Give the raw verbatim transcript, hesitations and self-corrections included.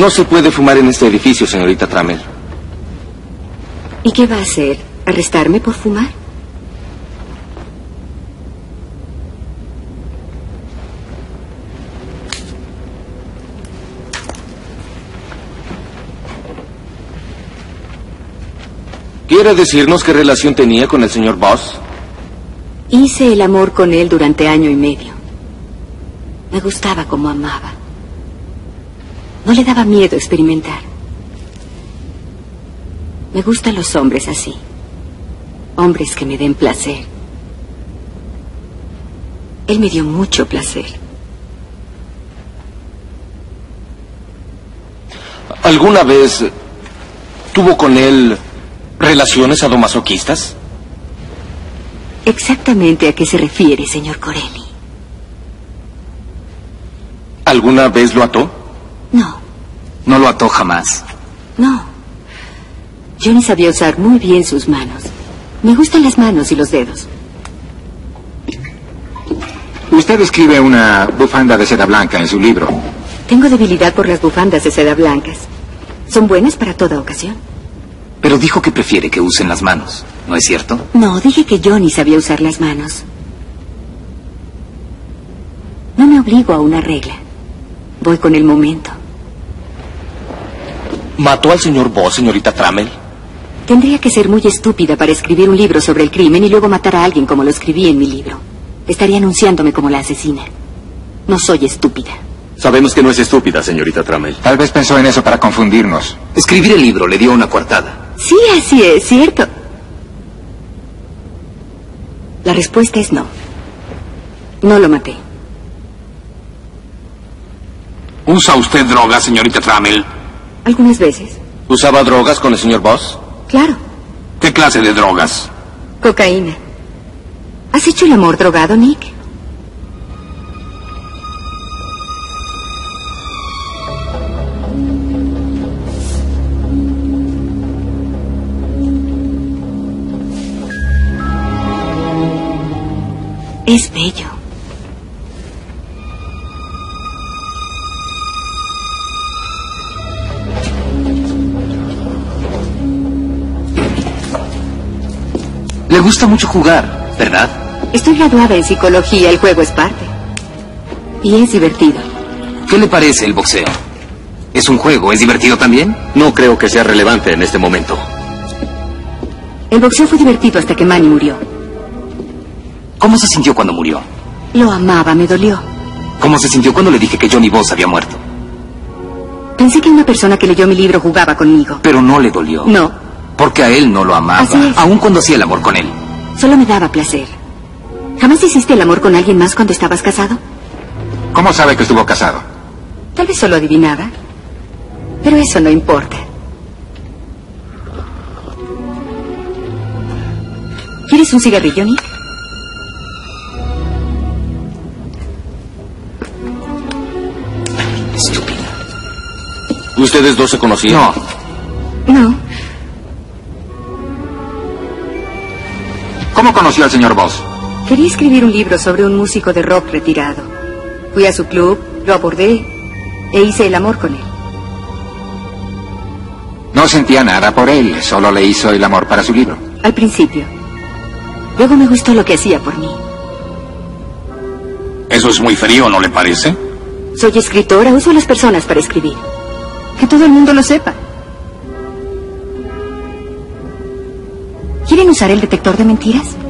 No se puede fumar en este edificio, señorita Tramell. ¿Y qué va a hacer? ¿Arrestarme por fumar? ¿Quiere decirnos qué relación tenía con el señor Boz? Hice el amor con él durante año y medio. Me gustaba como amaba. No le daba miedo experimentar. Me gustan los hombres así. Hombres que me den placer. Él me dio mucho placer. ¿Alguna vez tuvo con él relaciones sadomasoquistas? ¿Exactamente a qué se refiere, señor Corelli? ¿Alguna vez lo ató? No. ¿No lo ató jamás? No. Yo ni sabía usar muy bien sus manos. Me gustan las manos y los dedos. Usted describe una bufanda de seda blanca en su libro. Tengo debilidad por las bufandas de seda blancas. Son buenas para toda ocasión. Pero dijo que prefiere que usen las manos, ¿no es cierto? No, dije que yo ni sabía usar las manos. No me obligo a una regla. Voy con el momento. ¿Mató al señor Boz, señorita Tramell? Tendría que ser muy estúpida para escribir un libro sobre el crimen y luego matar a alguien como lo escribí en mi libro. Estaría anunciándome como la asesina. No soy estúpida. Sabemos que no es estúpida, señorita Tramell. Tal vez pensó en eso para confundirnos. Escribir el libro le dio una coartada. Sí, así es, cierto. La respuesta es no. No lo maté. ¿Usa usted drogas, señorita Tramell? Algunas veces. ¿Usaba drogas con el señor Boz? Claro. ¿Qué clase de drogas? Cocaína. ¿Has hecho el amor drogado, Nick? Es bello. Le gusta mucho jugar, ¿verdad? Estoy graduada en psicología, el juego es parte. Y es divertido. ¿Qué le parece el boxeo? ¿Es un juego? ¿Es divertido también? No creo que sea relevante en este momento. El boxeo fue divertido hasta que Manny murió. ¿Cómo se sintió cuando murió? Lo amaba, me dolió. ¿Cómo se sintió cuando le dije que Johnny Boz había muerto? Pensé que una persona que leyó mi libro jugaba conmigo. Pero no le dolió. No. Porque a él no lo amaba, aun cuando hacía el amor con él. Solo me daba placer. ¿Jamás hiciste el amor con alguien más cuando estabas casado? ¿Cómo sabe que estuvo casado? Tal vez solo adivinaba. Pero eso no importa. ¿Quieres un cigarrillo, Nick? Estúpida. ¿Ustedes dos se conocían? No. No. ¿Cómo conoció al señor Boz? Quería escribir un libro sobre un músico de rock retirado. Fui a su club, lo abordé e hice el amor con él. No sentía nada por él, solo le hizo el amor para su libro. Al principio. Luego me gustó lo que hacía por mí. Eso es muy frío, ¿no le parece? Soy escritora, uso a las personas para escribir. Que todo el mundo lo sepa. ¿Quieren usar el detector de mentiras?